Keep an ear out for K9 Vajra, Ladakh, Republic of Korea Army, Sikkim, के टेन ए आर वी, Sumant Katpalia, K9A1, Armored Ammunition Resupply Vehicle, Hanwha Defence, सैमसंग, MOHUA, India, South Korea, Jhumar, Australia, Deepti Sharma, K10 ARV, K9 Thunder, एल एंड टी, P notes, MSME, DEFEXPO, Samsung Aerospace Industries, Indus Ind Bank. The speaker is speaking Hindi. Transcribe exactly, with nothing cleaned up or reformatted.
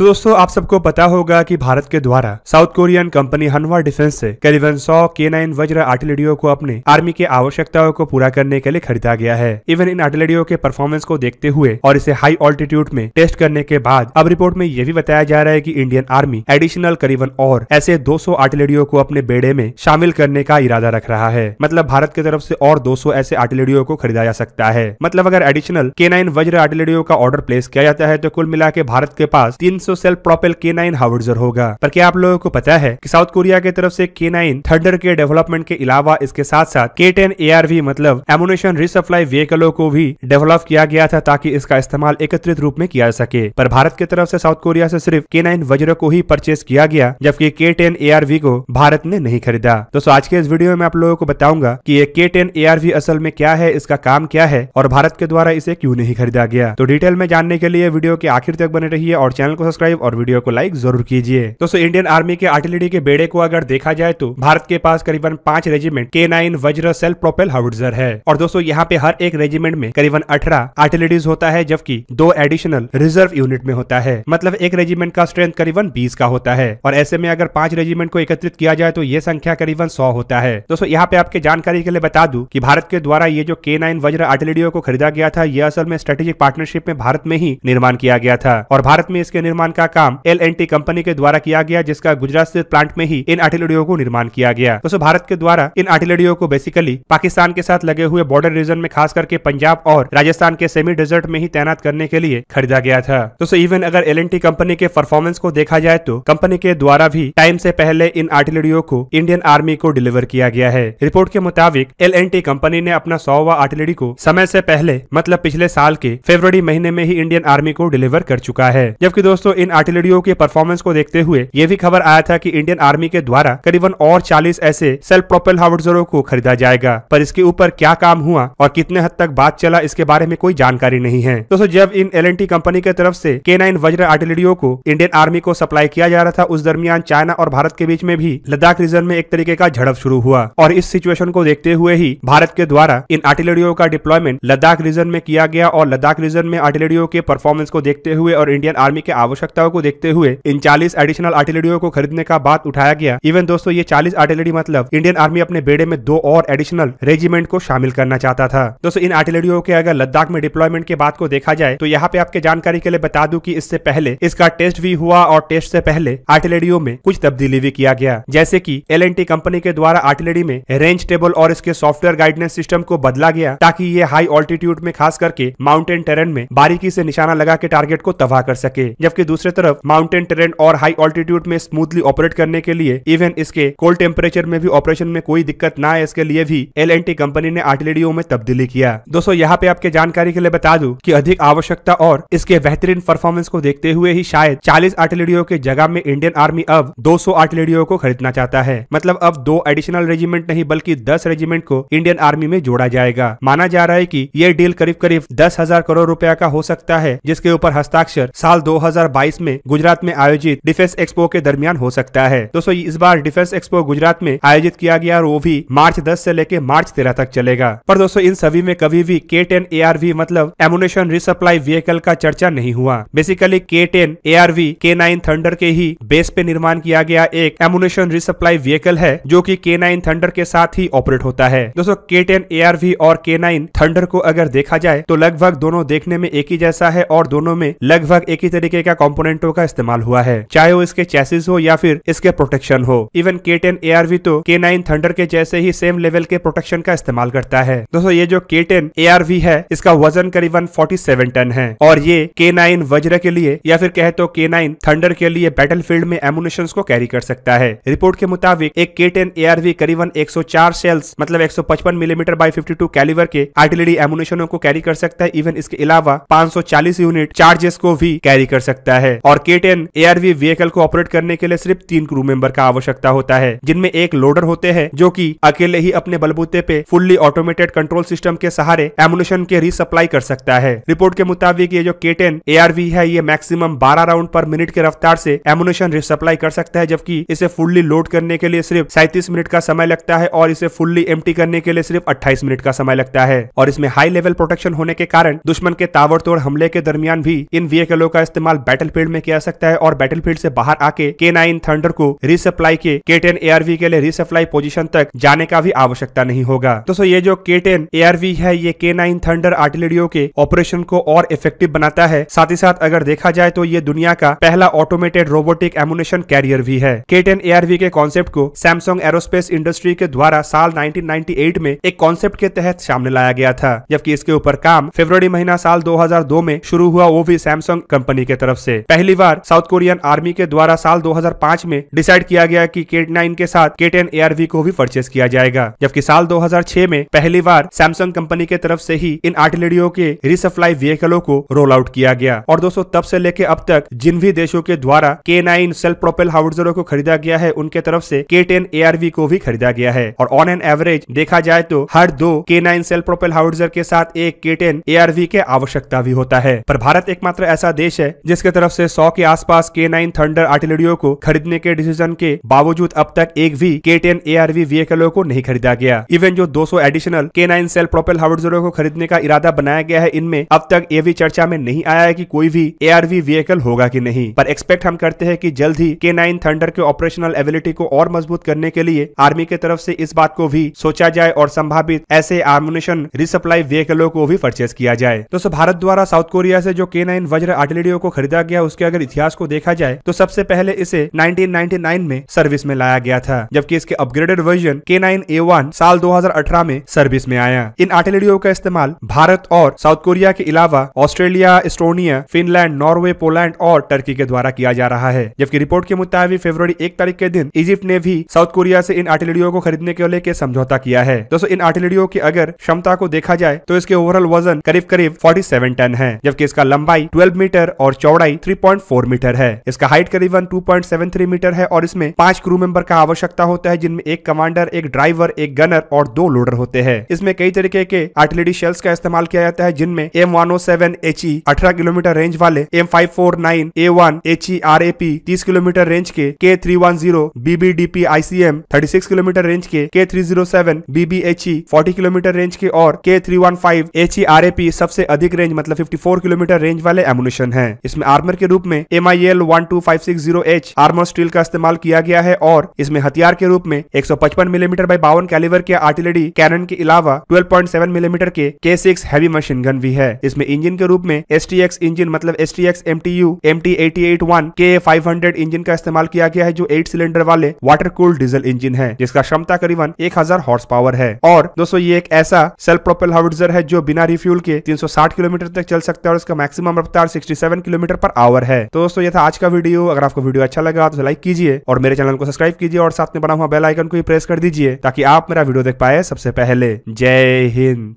तो दोस्तों आप सबको पता होगा कि भारत के द्वारा South Korean company Hanwha defence से करीबन सौ के नाइन वज्र आर्टिलरियों को अपने आर्मी की आवश्यकताओं को पूरा करने के लिए खरीदा गया है। इवन इन आर्टिलरियों के परफॉर्मेंस को देखते हुए और इसे हाई ऑल्टीट्यूड में टेस्ट करने के बाद अब रिपोर्ट में यह भी बताया जा रहा है कि इंडियन आर्मी एडिशनल करीबन और ऐसे दो सौ आर्टिलरियों को अपने बेड़े में शामिल करने का इरादा रख रहा है। मतलब भारत की तरफ से और दो सौ ऐसे आर्टिलरियों को खरीदा जा सकता है। मतलब अगर एडिशनल के नाइन वज्र आर्टिलरियों का ऑर्डर प्लेस किया जाता है तो कुल मिला के भारत के पास तीन सौ self propel K nine howitzer होगा। पर क्या आप लोगों को पता है कि साउथ कोरिया की तरफ से के नाइन थंडर के डेवलपमेंट के अलावा इसके साथ साथ के टेन ए आर वी मतलब एमुनेशन रिसप्लाई व्हीकलों को भी डेवलप किया गया था ताकि इसका इस्तेमाल एकत्रित रूप में किया जा सके। पर भारत की तरफ से साउथ कोरिया से सिर्फ के नाइन वज्र को ही परचेज किया गया, जबकि के टेन ए आर वी को भारत ने नहीं खरीदा। दोस्तों आज के इस वीडियो में आप लोगों को बताऊंगा कि ये के टेन ए आर वी असल में क्या है, इसका काम क्या है और भारत के द्वारा इसे क्यों नहीं खरीदा गया। तो डिटेल में जानने के लिए वीडियो के आखिर तक बने रहिए और चैनल को सब्सक्राइब और वीडियो को लाइक जरूर कीजिए। दोस्तों इंडियन आर्मी के आर्टिलरी के बेड़े को अगर देखा जाए तो भारत के पास करीबन पांच रेजिमेंट के नाइन वज्र सेल्फ प्रोपेल हाउडजर है और दोस्तों यहाँ पे हर एक रेजिमेंट में करीबन अठारह आर्टिलरीज होता है, जबकि दो एडिशनल रिजर्व यूनिट में होता है। मतलब एक रेजिमेंट का स्ट्रेंथ करीबन बीस का होता है और ऐसे में अगर पांच रेजिमेंट को एकत्रित किया जाए तो ये संख्या करीबन सौ होता है। दोस्तों यहाँ पे आपके जानकारी के लिए बता दूं कि भारत के द्वारा ये जो के नाइन वज्र आर्टिलरियों को खरीदा गया था यह असल में स्ट्रेटेजिक पार्टनरशिप में भारत में ही निर्माण किया गया था और भारत में इसके निर्माण का काम एल एंड टी कंपनी के द्वारा किया गया, जिसका गुजरात स्थित प्लांट में ही इन आर्टिलरियों को निर्माण किया गया। दोस्तों भारत के द्वारा इन आर्टिलरियों को बेसिकली पाकिस्तान के साथ लगे हुए बॉर्डर रीजन में खास करके पंजाब और राजस्थान के सेमी डेजर्ट में ही तैनात करने के लिए खरीदा गया था। दोस्तों इवन अगर एल एंड टी कंपनी के परफॉर्मेंस को देखा जाए तो कंपनी के द्वारा भी टाइम से पहले इन आर्टिलरियों को इंडियन आर्मी को डिलीवर किया गया है। रिपोर्ट के मुताबिक एल एंड टी कंपनी ने अपना सौवा आर्टिलरी को समय से पहले मतलब पिछले साल के फरवरी महीने में ही इंडियन आर्मी को डिलीवर कर चुका है। जबकि दोस्तों इन आर्टिलरियों के परफॉर्मेंस को देखते हुए ये भी खबर आया था कि इंडियन आर्मी के द्वारा करीबन और चालीस ऐसे सेल्फ प्रोपेल हाउडजरों को खरीदा जाएगा। पर इसके ऊपर क्या काम हुआ और कितने हद तक बात चला इसके बारे में कोई जानकारी नहीं है। दोस्तों जब इन एल एंड टी कंपनी की तरफ से के नाइन वज्र आर्टिलरियों को इंडियन आर्मी को सप्लाई किया जा रहा था उस दरमियान चाइना और भारत के बीच में भी लद्दाख रीजन में एक तरीके का झड़प शुरू हुआ और इस सिचुएशन को देखते हुए ही भारत के द्वारा इन आर्टिलरियों का डिप्लॉयमेंट लद्दाख रीजन में किया गया और लद्दाख रीजन में आर्टिलरियों के परफॉर्मेंस को देखते हुए और इंडियन आर्मी के आवश्यकताओं को देखते हुए इन चालीस एडिशनल आर्टिलरियों को खरीदने का बात उठाया गया। इवन दोस्तों ये चालीस आर्टिलरी मतलब इंडियन आर्मी अपने बेड़े में दो और एडिशनल रेजिमेंट को शामिल करना चाहता था। दोस्तों इन आर्टिलरियों के अगर लद्दाख में डिप्लॉयमेंट की बात को देखा जाए तो यहाँ पे आपके जानकारी के लिए बता दूं कि इससे पहले इसका टेस्ट भी हुआ और टेस्ट से पहले आर्टिलरियों में कुछ तब्दीली भी किया गया, जैसे कि एल एंड टी कंपनी के द्वारा आर्टिलरी में रेंज टेबल और इसके सॉफ्टवेयर गाइडेंस सिस्टम को बदला गया ताकि ये हाई ऑल्टीट्यूड में खास करके माउंटेन टेरेन में बारीकी से निशाना लगा के टारगेट को तबाह कर सके, जबकि दूसरी तरफ माउंटेन टेरेन और हाई ऑल्टीट्यूड में स्मूथली ऑपरेट करने के लिए इवन इसके कोल्ड टेम्परेचर में भी ऑपरेशन में कोई दिक्कत ना है इसके लिए भी एल एंड टी कंपनी ने आर्टिलरियों में तब्दीली किया। दोस्तों यहाँ पे आपके जानकारी के लिए बता दूं कि अधिक आवश्यकता और इसके बेहतरीन परफॉर्मेंस को देखते हुए ही शायद चालीस आर्टिलरियों के जगह में इंडियन आर्मी अब दो सौ आर्टिलरियों को खरीदना चाहता है। मतलब अब दो एडिशनल रेजिमेंट नहीं बल्कि दस रेजिमेंट को इंडियन आर्मी में जोड़ा जाएगा। माना जा रहा है की ये डील करीब करीब दस हजार करोड़ रुपया का हो सकता है, जिसके ऊपर हस्ताक्षर साल दो हजार बाईस में गुजरात में आयोजित डिफेंस एक्सपो के दरमियान हो सकता है। दोस्तों इस बार डिफेंस एक्सपो गुजरात में आयोजित किया गया और वो भी मार्च दस से लेकर मार्च तेरह तक चलेगा। पर दोस्तों इन सभी में कभी भी के टेन ए आर वी मतलब एमुनेशन रिसप्लाई व्हीकल का चर्चा नहीं हुआ। Basically के टेन ए आर वी K nine thunder के ही बेस पे निर्माण किया गया एक एमुनेशन रिसप्लाई व्हीकल है जो की के नाइन थंडर के साथ ही ऑपरेट होता है। दोस्तों के टेन ए आर वी और के नाइन थंडर को अगर देखा जाए तो लगभग दोनों देखने में एक ही जैसा है और दोनों में लगभग एक ही तरीके का कंपोनेंटों का इस्तेमाल हुआ है, चाहे वो इसके चैसिस हो या फिर इसके प्रोटेक्शन हो। इवन के टेन ए आर वी तो के नाइन थंडर के जैसे ही सेम लेवल के प्रोटेक्शन का इस्तेमाल करता है। दोस्तों ये जो के टेन ए आर वी है इसका वजन करीबन सैंतालीस टन है और ये के नाइन वज्र के लिए या फिर कहे तो के नाइन थंडर के लिए बैटलफील्ड में एमुनेशन को कैरी कर सकता है। रिपोर्ट के मुताबिक एक के टेन ए आर वी करीबन एक सौ चार शेल्स मतलब एक सौ पचपन मिलीमीटर बाई बाई बावन कैलिबर के आर्टिलरी एमुनेशनों को कैरी कर सकता है। इवन इसके अलावा पाँच सौ चालीस यूनिट चार्जेस को भी कैरी कर सकता है और के टेन ए आर वी vehicle को ऑपरेट करने के लिए सिर्फ तीन क्रू मेंबर का आवश्यकता होता है, जिनमें एक लोडर होते हैं जो कि अकेले ही अपने बलबूते पे फुल्ली ऑटोमेटेड कंट्रोल सिस्टम के सहारे एमुनेशन के रिसप्लाई कर सकता है। रिपोर्ट के मुताबिक ये जो के टेन ए आर वी है ये मैक्सिमम बारह राउंड पर मिनट के रफ्तार से एमुनेशन रिसप्लाई कर सकता है, जबकि इसे फुल्ली लोड करने के लिए सिर्फ सैंतीस मिनट का समय लगता है और इसे फुल्ली एम्प्टी करने के लिए सिर्फ अट्ठाईस मिनट का समय लगता है। और इसमें हाई लेवल प्रोटेक्शन होने के कारण दुश्मन के ताबड़तोड़ हमले के दरमियान भी इन व्हीकलों का इस्तेमाल बैटल फील्ड में किया सकता है और बैटल फील्ड से बाहर आके के नाइन थंडर को रिसप्लाई के के टेन एआरवी के लिए रिसप्लाई पोजीशन तक जाने का भी आवश्यकता नहीं होगा। तो सो ये जो के टेन एआरवी है ये के नाइन थंडर आर्टिलरियो के ऑपरेशन को और इफेक्टिव बनाता है। साथ ही साथ अगर देखा जाए तो ये दुनिया का पहला ऑटोमेटेड रोबोटिक एमुनेशन कैरियर भी है। के टेन एआरवी के कॉन्सेप्ट को सैमसंग एरोस्पेस इंडस्ट्री के द्वारा साल नाइनटीन नाइनटी एट में एक कॉन्सेप्ट के तहत सामने लाया गया था, जबकि इसके ऊपर काम फरवरी महीना साल दो हज़ार दो में शुरू हुआ, वो भी सैमसंग कंपनी के तरफ से। पहली बार साउथ कोरियन आर्मी के द्वारा साल दो हज़ार पाँच में डिसाइड किया गया कि के नाइन के साथ के टेन एआरवी को भी परचेस किया जाएगा, जबकि साल दो हज़ार छह में पहली बार सैमसंग कंपनी के तरफ से ही इन आर्टिलरियों के रिसप्लाई व्हीकलों को रोल आउट किया गया। और दोस्तों तब से लेके अब तक जिन भी देशों के द्वारा के नाइन सेल्फ प्रोपेल हाउट्जरों को खरीदा गया है उनके तरफ से के टेन एआरवी को भी खरीदा गया है। और ऑन एन एवरेज देखा जाए तो हर दो के नाइन सेल्फ प्रोपेल हाउट्जर के साथ एक के टेन एआरवी के आवश्यकता भी होता है। पर भारत एकमात्र ऐसा देश है जिसके तरफ से सौ के आसपास के नाइन थंडर आर्टिलरियों को खरीदने के डिसीजन के बावजूद अब तक एक भी के टेन एआरवी व्हीकलों को नहीं खरीदा गया। इवन जो दो सौ एडिशनल के नाइन सेल्फ प्रोपेल हाउट्जरों को खरीदने का इरादा बनाया गया है इनमें अब तक ये भी चर्चा में नहीं आया है कि कोई भी एआरवी व्हीकल होगा कि नहीं। पर एक्सपेक्ट हम करते हैं कि जल्द ही के नाइन थंडर के ऑपरेशनल एबिलिटी को और मजबूत करने के लिए आर्मी के तरफ से इस बात को भी सोचा जाए और संभावित ऐसे आर्मुनेशन रिसप्लाई व्हीकलों को भी परचेस किया जाए। तो भारत द्वारा साउथ कोरिया से जो के नाइन वज्र आर्टिलरियों को खरीदा गया उसके अगर इतिहास को देखा जाए तो सबसे पहले इसे नाइनटीन नाइनटी नाइन में सर्विस में लाया गया था, जबकि इसके upgraded version K nine A one साल दो हज़ार अठारह में सर्विस में आया। इन आर्टिलरियों का इस्तेमाल भारत और साउथ कोरिया के अलावा Australia, Estonia, Finland, Norway, Poland और टर्की के द्वारा किया जा रहा है। जबकि रिपोर्ट के मुताबिक फरवरी एक तारीख के दिन इजिप्ट ने भी साउथ कोरिया से इन आर्टिलरियों को खरीदने के लेकर समझौता किया है। दोस्तों इन आर्टिलरियों की अगर क्षमता को देखा जाए तो इसके ओवरऑल वजन करीब करीब सैंतालीस टन है, जबकि इसका लंबाई बारह मीटर और चौड़ाई तीन पॉइंट चार मीटर है। इसका हाइट करीबन दो पॉइंट सात तीन मीटर है और इसमें पांच क्रू मेंबर का आवश्यकता होता है, जिनमें एक कमांडर, एक ड्राइवर, एक गनर और दो लोडर होते हैं। इसमें कई तरीके के आर्टिलरी शेल्स का इस्तेमाल किया जाता है, जिनमें M one O seven HE अठारह किलोमीटर रेंज वाले, M five four nine A one HE RAP तीस किलोमीटर रेंज के, K three one zero BBDP ICM छत्तीस किलोमीटर रेंज के, के थ्री जीरो सेवन बीबीएचई चालीस किलोमीटर रेंज के और K three one five HE RAP सबसे अधिक रेंज मतलब चौवन किलोमीटर रेंज वाले एमुनेशन हैं। इसमें आर्मर के रूप में M I L one two five six zero H armour steel का इस्तेमाल किया गया है और इसमें हथियार के रूप में एक सौ पचपन मिलीमीटर बाई बावन कैलिबर के आर्टिलरी कैनन के अलावा बारह पॉइंट सात मिलीमीटर के के सिक्स हैवी मशीन गन भी है। इसमें इंजन के रूप में एस टी एक्स इंजन मतलब S T X M T U M T eight eight one K five hundred engine का इस्तेमाल किया गया है, जो एट सिलेंडर वाले वाटर कूल्ड डीजल इंजन है जिसका क्षमता करीबन एक हज़ार हॉर्स पावर है। और दोस्तों ये एक ऐसा सेल्फ प्रोपेल हाउट्जर है जो बिना रिफ्यूल के तीन सौ साठ किलोमीटर तक चल सकता है और इसका मैक्सिमम रफ्तार सड़सठ किलोमीटर पर आवर है। तो दोस्तों ये था आज का वीडियो। अगर आपको वीडियो अच्छा लगा तो लाइक कीजिए और मेरे चैनल को सब्सक्राइब कीजिए और साथ में बना हुआ बेल आइकन को ही प्रेस कर दीजिए ताकि आप मेरा वीडियो देख पाए सबसे पहले। जय हिंद।